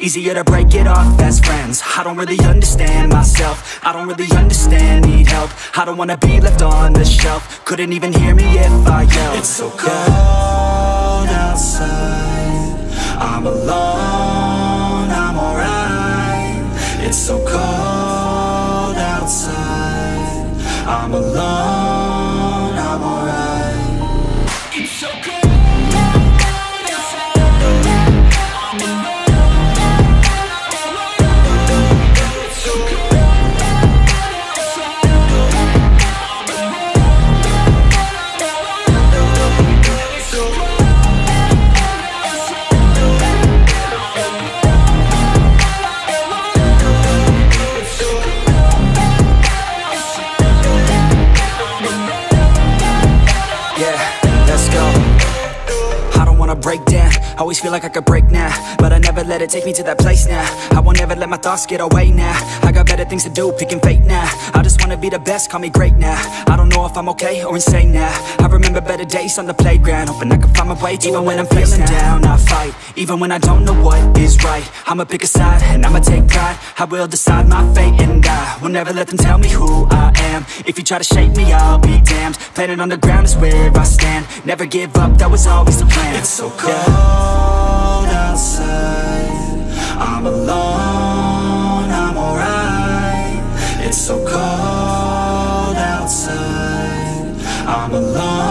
Easier to break it off best friends. I don't really understand myself. I don't really understand, need help. I don't wanna be left on the shelf. Couldn't even hear me if I yelled. It's so cold outside, I'm alone, I'm alright. It's so cold outside, I'm alone, I'm alright. It's so cold. Breakdown, always feel like I could break now, but I never let it take me to that place now. I won't ever let my thoughts get away now. I got better things to do, picking fate now. I just wanna be the best, call me great now. I don't know if I'm okay or insane now. I remember better days on the playground, hoping I can find my way to even when I'm feeling down. I fight, even when I don't know what is right. I'ma pick a side and I'ma take pride. I will decide my fate and I will never let them tell me who I am. If you try to shake me, I'll be damned. Planet on the ground is where I stand. Never give up, that was always the plan. It's so cold outside, I'm alone, I'm alright. It's so cold outside, I'm alone.